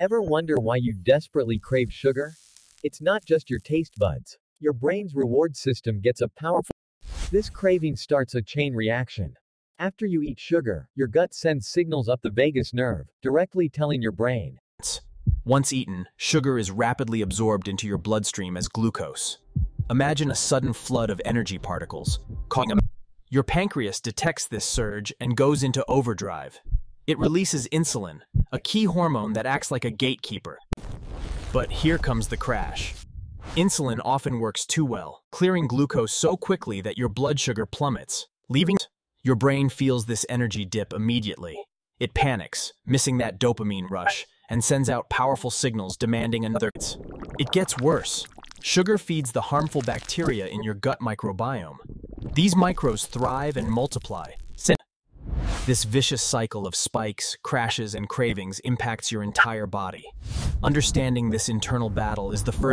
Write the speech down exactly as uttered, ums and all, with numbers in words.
Ever wonder why you desperately crave sugar? It's not just your taste buds. Your brain's reward system gets a powerful... This craving starts a chain reaction. After you eat sugar, your gut sends signals up the vagus nerve, directly telling your brain. Once eaten, sugar is rapidly absorbed into your bloodstream as glucose. Imagine a sudden flood of energy particles, causing a... Your pancreas detects this surge and goes into overdrive. It releases insulin, a key hormone that acts like a gatekeeper. But here comes the crash. Insulin often works too well, clearing glucose so quickly that your blood sugar plummets, leaving... Your brain feels this energy dip immediately. It panics, missing that dopamine rush, and sends out powerful signals demanding another... It gets worse. Sugar feeds the harmful bacteria in your gut microbiome. These microbes thrive and multiply. This vicious cycle of spikes, crashes, and cravings impacts your entire body. Understanding this internal battle is the first...